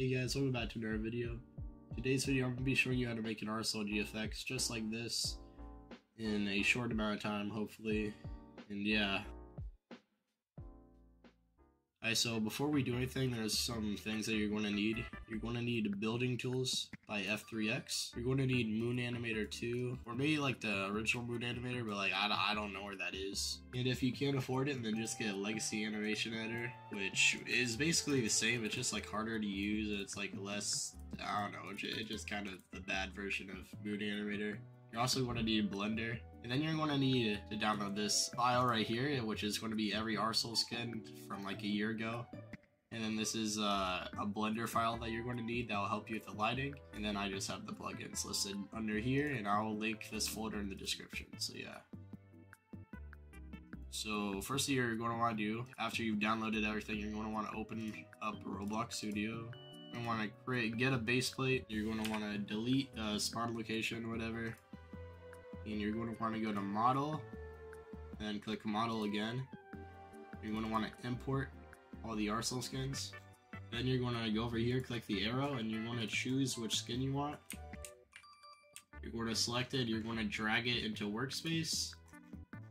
Hey guys, welcome back to another video. Today's video I'm going to be showing you how to make an Arsenal GFX just like this in a short amount of time, hopefully. And yeah. Alright, so before we do anything, there's some things that you're going to need. You're going to need building tools by f3x. You're going to need moon animator 2, or maybe like the original moon animator, but like I don't know where that is. And if you can't afford it, then just get a legacy animation editor, which is basically the same. It's just like harder to use, and it's like less, I don't know, it's just kind of the bad version of moon animator. You're also going to need Blender. And then you're going to need to download this file right here, which is going to be every Arsenal skin from like a year ago. And then this is a Blender file that you're going to need that will help you with the lighting. And then I just have the plugins listed under here, and I'll link this folder in the description, so yeah. So first thing you're going to want to do, after you've downloaded everything, you're going to want to open up Roblox Studio. You're going to want to get a base plate. You're going to want to delete spawn location, whatever. And you're going to want to go to model, then click model again. You're going to want to import all the Arsenal skins. Then you're going to go over here, click the arrow, and you're going to choose which skin you want. You're going to select it, you're going to drag it into workspace,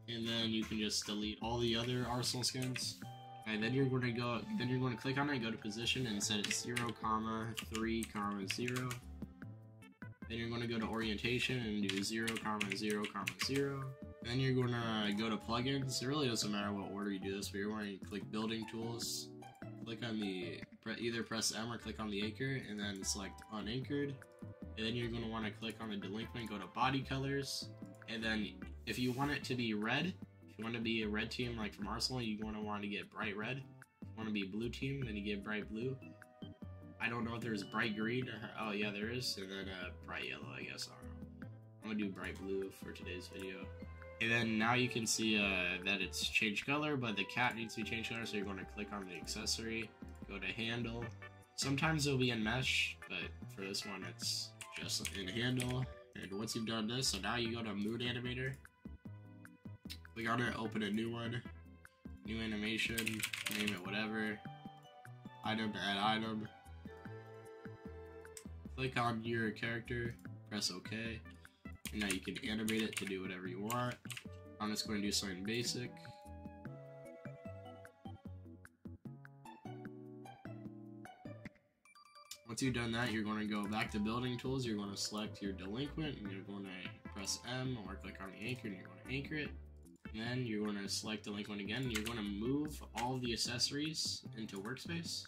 and then you can just delete all the other Arsenal skins. And then you're going to go, then you're going to click on it, go to position, and set it 0, 3, 0. Then you're going to go to orientation and do 0, 0, 0. Then you're going to go to plugins. It really doesn't matter what order you do this, but you're going to click building tools. Click on the, either press M or click on the anchor, and then select unanchored. And then you're going to want to click on the delinquent, go to body colors. And then if you want it to be red, if you want to be a red team like from Arsenal, you're going to want to get bright red. If you want to be blue team, then you get bright blue. I don't know if there's bright green, or, oh yeah there is, and then bright yellow I guess, I don't know. I'm gonna do bright blue for today's video. And then now you can see that it's changed color, but the cat needs to be changed color, so you're gonna click on the accessory, go to handle. Sometimes it'll be in mesh, but for this one it's just in handle. And once you've done this, so now you go to moon animator. We gotta open a new one, new animation, name it whatever, item to add item. Click on your character, press OK, and now you can animate it to do whatever you want. I'm just going to do something basic. Once you've done that, you're going to go back to building tools, you're going to select your delinquent, and you're going to press M or click on the anchor, and you're going to anchor it. And then you're going to select delinquent again, and you're going to move all the accessories into workspace.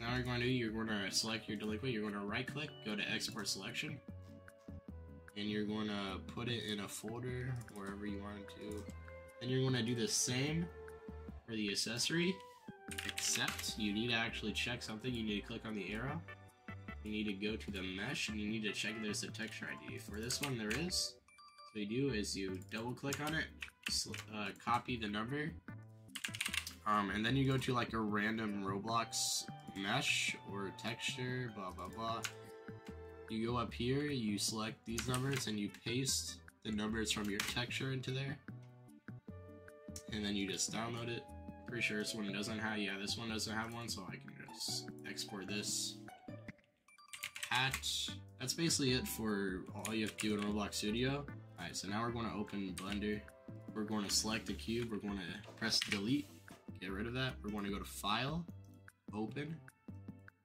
Now what you're going to select your delinquent, you're going to right click, go to export selection, and you're going to put it in a folder, wherever you want it to. Then you're going to do the same for the accessory, except you need to actually check something. You need to click on the arrow, you need to go to the mesh, and you need to check if there's a texture ID. For this one there is, so what you do is you double click on it, copy the number, and then you go to like a random Roblox mesh or texture, blah blah blah. You go up here, you select these numbers, and you paste the numbers from your texture into there, and then you just download it. Pretty sure this one doesn't have, yeah, this one doesn't have one, so I can just export this hat. That's basically it for all you have to do in Roblox Studio. Alright, so now we're going to open Blender. We're going to select a cube, we're going to press delete, get rid of that. We're going to go to file, open,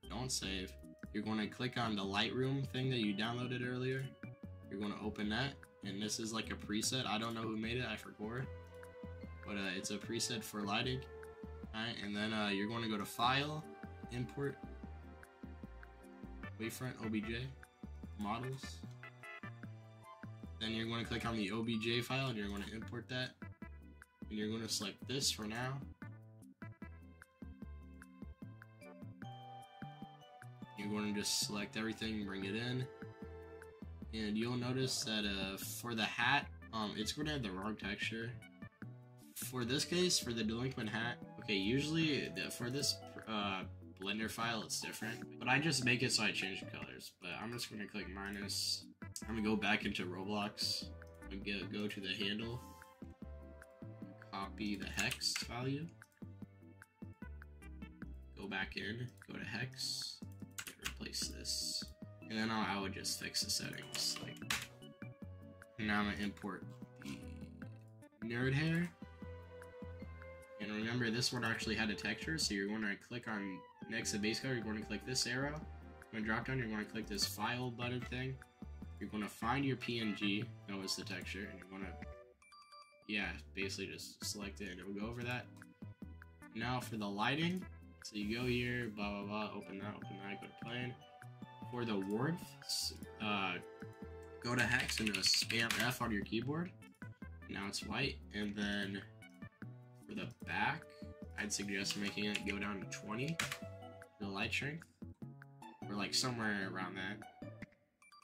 don't save. You're going to click on the Lightroom thing that you downloaded earlier. You're going to open that, and this is like a preset. I don't know who made it, I forgot, but it's a preset for lighting. All right, and then you're going to go to file, import, Wavefront OBJ, models. Then you're going to click on the OBJ file, and you're going to import that, and you're going to select this for now. You're going to just select everything, bring it in, and you'll notice that for the hat, it's going to have the wrong texture. For this case, for the delinquent hat, okay, usually for this Blender file, it's different, but I just make it so I change the colors, but I'm just going to click minus. I'm going to go back into Roblox, I'm going to go to the handle, copy the hex value, go back in, go to hex, And then I would just fix the settings. Like, now I'm gonna import the nerd hair. And remember, this one actually had a texture, so you're going to click on next to base color. You're going to click this arrow. When drop down, you're going to click this file button thing. You're going to find your PNG. That was the texture, and you're going to, yeah, basically just select it, and it will go over that. Now for the lighting, so you go here, blah blah blah, open that, go to plan. For the warmth, go to hex and just spam F on your keyboard. Now it's white, and then for the back, I'd suggest making it go down to 20, the light strength, or like somewhere around that.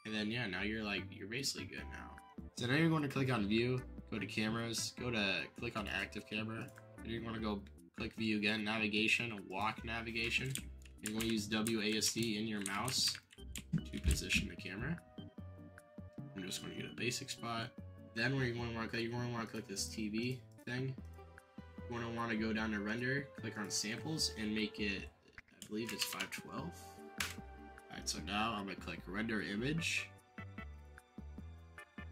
And then yeah, now you're like, you're basically good now. So now you're going to click on view, go to cameras, go to click on active camera, and you're going to go click view again, navigation, walk navigation. You're going to use WASD in your mouse to position the camera. I'm just going to get a basic spot. Then where you're going to want to click this TV thing. You're going to want to go down to render, click on samples, and make it, I believe it's 512. Alright, so now I'm going to click render image.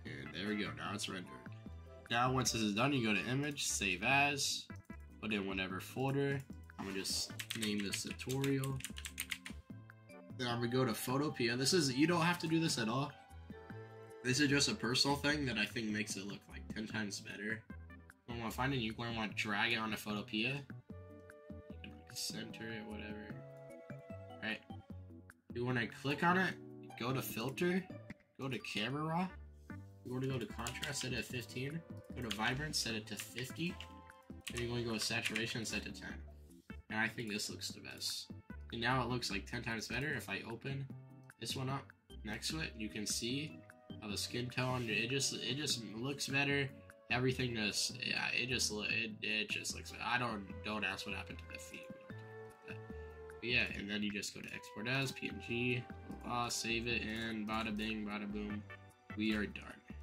And there we go, now it's rendered. Now once this is done, you go to image, save as, put in whatever folder. I'm going to just name this tutorial. Then I'm going to go to Photopea. This is, you don't have to do this at all. This is just a personal thing that I think makes it look like 10 times better. When you want to find it, you're going to want to drag it onto Photopea. You can like center it, whatever. Alright. You want to click on it, go to filter, go to camera raw. You want to go to contrast, set it at 15. Go to vibrance, set it to 50. Then you're going to go to saturation, set to 10. And I think this looks the best. And now it looks like 10 times better. If I open this one up next to it, you can see how the skin tone, it just looks better. Everything just, yeah, it just looks better. Don't ask what happened to the feet. But yeah, and then you just go to export as, PNG, blah, blah, save it, and bada bing, bada boom. We are done.